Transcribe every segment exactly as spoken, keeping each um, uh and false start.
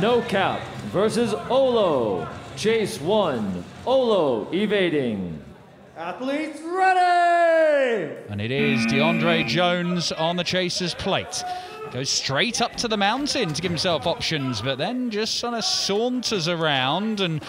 No Cap versus OLLO. Chase one, OLLO evading. Athletes ready! And it is DeAndre Jones on the chaser's plate. Goes straight up to the mountain to give himself options, but then just sort of saunters around, and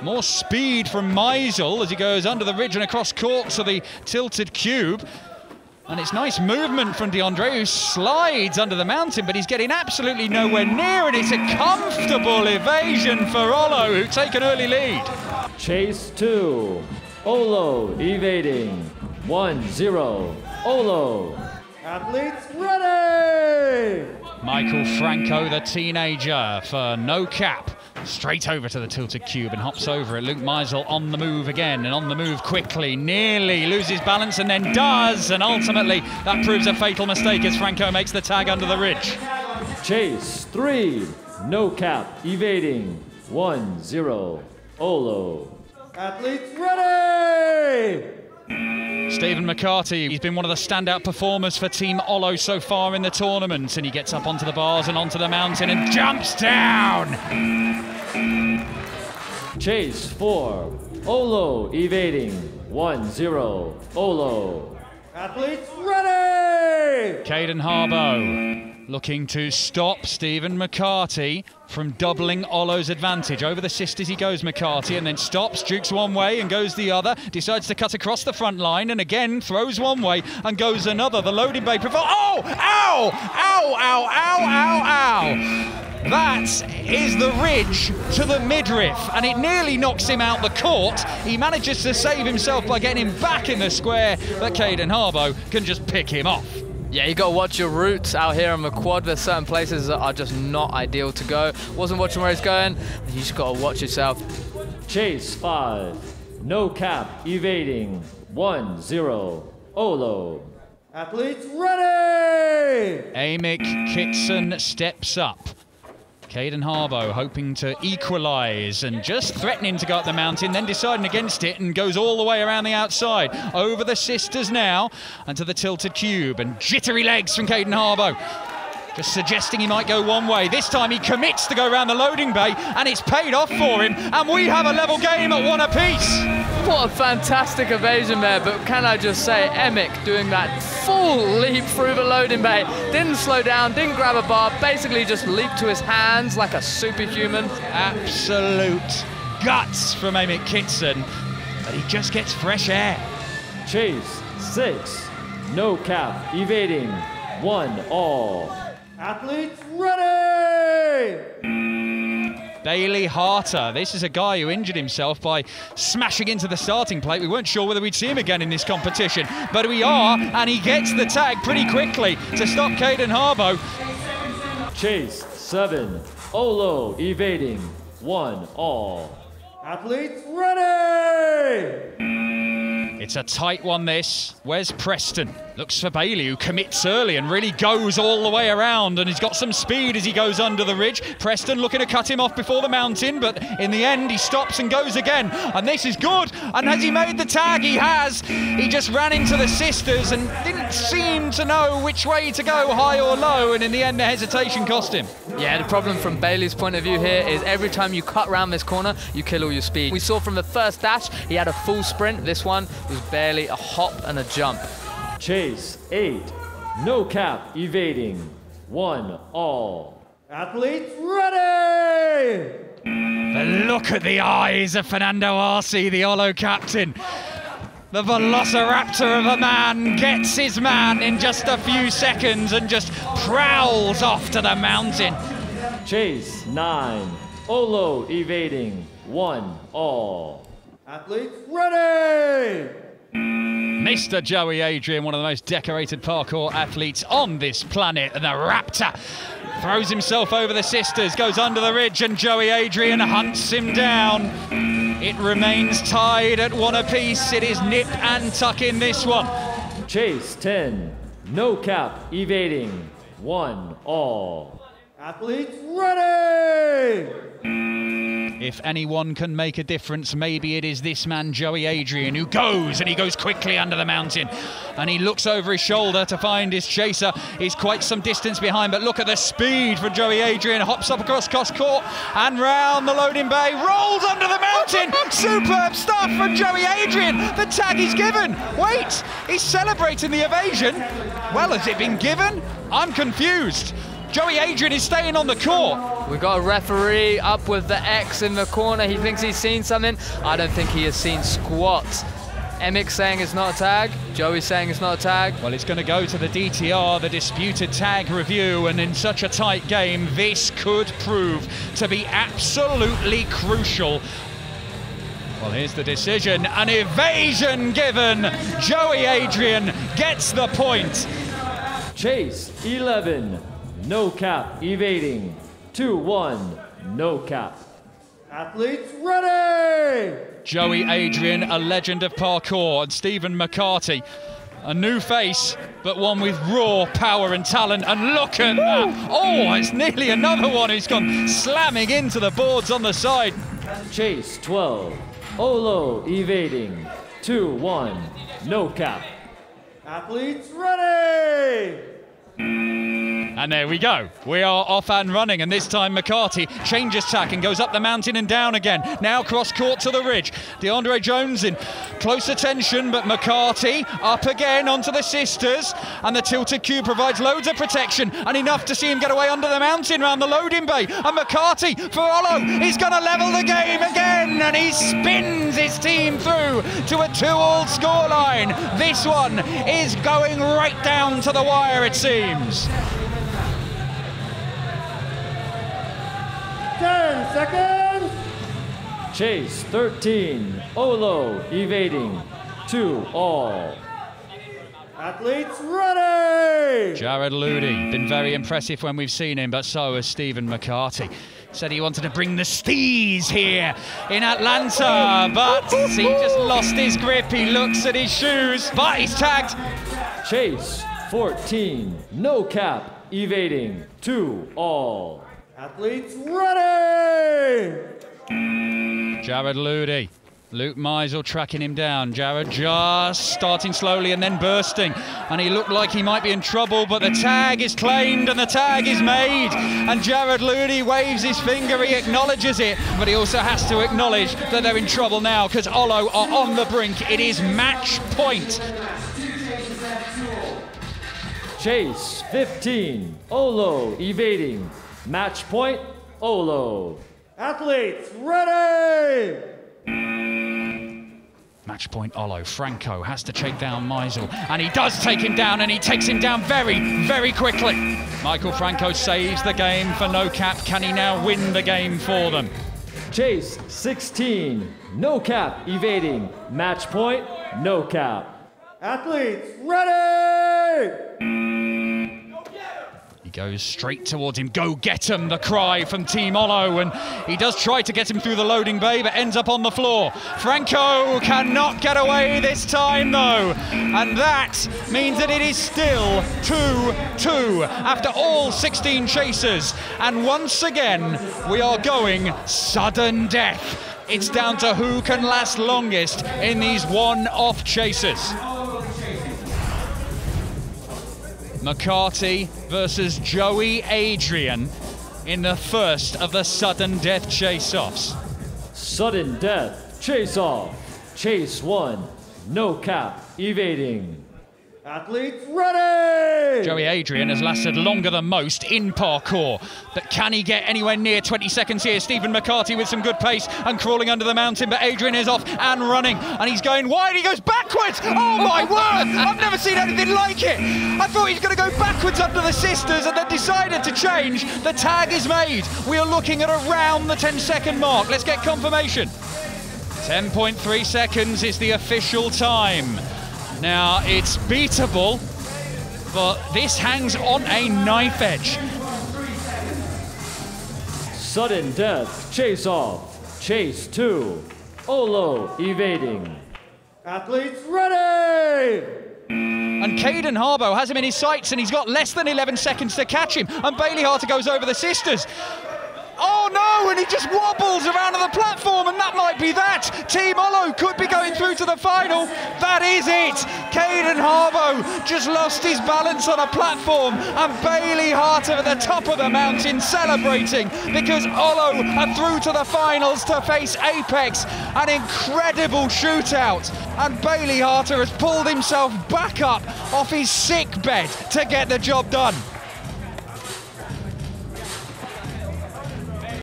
more speed from Mizel as he goes under the ridge and across court to the tilted cube. And it's nice movement from DeAndre, who slides under the mountain, but he's getting absolutely nowhere near it. It's a comfortable evasion for OLLO, who take an early lead. Chase two, OLLO evading. one zero, OLLO. Athletes ready! Mickael Franko, the teenager for No Cap, straight over to the tilted cube and hops over it. Luke Mizel on the move again, and on the move quickly, nearly loses balance and then does, and ultimately that proves a fatal mistake as Franko makes the tag under the ridge. Chase three, No Cap evading. one zero, OLLO. Athletes ready! Stephen McCarty, he's been one of the standout performers for Team OLLO so far in the tournament, and he gets up onto the bars and onto the mountain and jumps down! Chase four, OLLO evading. one zero, OLLO. Athletes ready! Caden Harbaugh looking to stop Stephen McCarty from doubling OLLO's advantage. Over the sisters he goes, McCarty, and then stops, jukes one way and goes the other, decides to cut across the front line and again throws one way and goes another. The loading bay profile. Oh! Ow! Ow! Ow! Ow! Ow! Ow! That is the ridge to the midriff, and it nearly knocks him out the court. He manages to save himself by getting him back in the square, but Caden Harbaugh can just pick him off. Yeah, you got to watch your routes out here on the quad. There's certain places that are just not ideal to go. Wasn't watching where he's going. You just got to watch yourself. Chase five, No Cap evading. one zero, OLLO. Athletes ready! Emic Kitsen steps up. Caden Harbaugh hoping to equalise and just threatening to go up the mountain, then deciding against it and goes all the way around the outside. Over the sisters now and to the tilted cube, and jittery legs from Caden Harbaugh. Just suggesting he might go one way. This time he commits to go around the loading bay, and it's paid off for him, and we have a level game at one apiece. What a fantastic evasion there, but can I just say, Emic doing that full leap through the loading bay. Didn't slow down, didn't grab a bar, basically just leaped to his hands like a superhuman. Absolute guts from Emic Kitsen, but he just gets fresh air. Chase six, No Cap evading. one all. Athletes ready! Bailey Harter. This is a guy who injured himself by smashing into the starting plate. We weren't sure whether we'd see him again in this competition, but we are, and he gets the tag pretty quickly to stop Caden Harbaugh. Chase seven, OLLO evading. one all. Athletes ready! It's a tight one, this. Where's Preston? Looks for Bailey, who commits early and really goes all the way around, and he's got some speed as he goes under the ridge. Preston looking to cut him off before the mountain, but in the end he stops and goes again, and this is good. And has he made the tag? He has. He just ran into the sisters and didn't seem to know which way to go, high or low, and in the end the hesitation cost him. Yeah, the problem from Bailey's point of view here is every time you cut round this corner you kill all your speed. We saw from the first dash he had a full sprint. This one was barely a hop and a jump. Chase eight, No Cap evading. one all. Athletes ready! But look at the eyes of Fernando Arce, the OLLO captain. The velociraptor of a man gets his man in just a few seconds and just prowls off to the mountain. Chase nine, OLLO evading. one all. Athletes ready! Mister Joey Adrian, one of the most decorated parkour athletes on this planet, and the Raptor throws himself over the sisters, goes under the ridge, and Joey Adrian hunts him down. It remains tied at one apiece. It is nip and tuck in this one. Chase ten, No Cap evading. one all. Athletes ready! If anyone can make a difference, maybe it is this man, Joey Adrian, who goes, and he goes quickly under the mountain. And he looks over his shoulder to find his chaser is quite some distance behind. But look at the speed for Joey Adrian. Hops up across cost court and round the loading bay. Rolls under the mountain. Superb stuff from Joey Adrian. The tag is given. Wait, he's celebrating the evasion. Well, has it been given? I'm confused. Joey Adrian is staying on the court. We've got a referee up with the X in the corner. He thinks he's seen something. I don't think he has seen squat. Emic saying it's not a tag. Joey saying it's not a tag. Well, it's going to go to the D T R, the disputed tag review, and in such a tight game, this could prove to be absolutely crucial. Well, here's the decision. An evasion given. Joey Adrian gets the point. Chase eleven. No cap evading. two one. No cap. Athletes ready! Joey Adrian, a legend of parkour, and Stephen McCarty, a new face, but one with raw power and talent. And look at that! Oh, it's nearly another one who's gone slamming into the boards on the side. Chase twelve, OLLO evading, two one, no cap. Athletes ready! And there we go. We are off and running, and this time McCarty changes tack and goes up the mountain and down again. Now cross court to the ridge. DeAndre Jones in close attention, but McCarty up again onto the sisters, and the tilted cube provides loads of protection and enough to see him get away under the mountain round the loading bay. And McCarty for OLLO, he's going to level the game again, and he spins his team through to a two all scoreline. This one is going right down to the wire, it seems. ten seconds. Chase thirteen, OLLO evading, two all. Athletes ready! Jarrod Luty, been very impressive when we've seen him, but so has Stephen McCarty. Said he wanted to bring the steez here in Atlanta, but he just lost his grip. He looks at his shoes, but he's tagged. Chase fourteen, no cap evading, two all. Athletes ready! Jarrod Luty, Luke Mizel tracking him down. Jarrod just starting slowly and then bursting. And he looked like he might be in trouble, but the tag is claimed and the tag is made. And Jarrod Luty waves his finger, he acknowledges it, but he also has to acknowledge that they're in trouble now because OLLO are on the brink. It is match point. Chase fifteen, OLLO evading. Match point, OLLO. Athletes ready! Match point, OLLO. Franko has to take down Mizel, and he does take him down, and he takes him down very, very quickly. Mickael Franko saves the game for no cap. Can he now win the game for them? Chase sixteen, no cap evading. Match point, no cap. Athletes ready! Goes straight towards him. Go get him, the cry from Team OLLO, and he does try to get him through the loading bay but ends up on the floor. Franko cannot get away this time though, and that means that it is still two two after all sixteen chasers, and once again we are going sudden death. It's down to who can last longest in these one-off chasers. McCarty versus Joey Adrian in the first of the sudden death chase-offs. Sudden death chase-off. Chase one, no cap evading. Athletes ready! Joey Adrian has lasted longer than most in parkour, but can he get anywhere near twenty seconds here? Stephen McCarty with some good pace and crawling under the mountain, but Adrian is off and running, and he's going wide, he goes backwards! Oh my word! I've never seen anything like it! I thought he was going to go backwards under the sisters and then decided to change. The tag is made. We are looking at around the ten second mark. Let's get confirmation. ten point three seconds is the official time. Now, it's beatable, but this hangs on a knife edge. Sudden death chase off. Chase two, OLLO evading. Athletes ready! And Caden Harbaugh has him in his sights, and he's got less than eleven seconds to catch him. And Bailey Harter goes over the sisters. Oh no, and he just wobbles around on the platform, and that might be that. Team OLLO could be going through to the final. That is it. Caden Harbaugh just lost his balance on a platform, and Bailey Harter at the top of the mountain celebrating because OLLO are through to the finals to face Apex. An incredible shootout, and Bailey Harter has pulled himself back up off his sick bed to get the job done.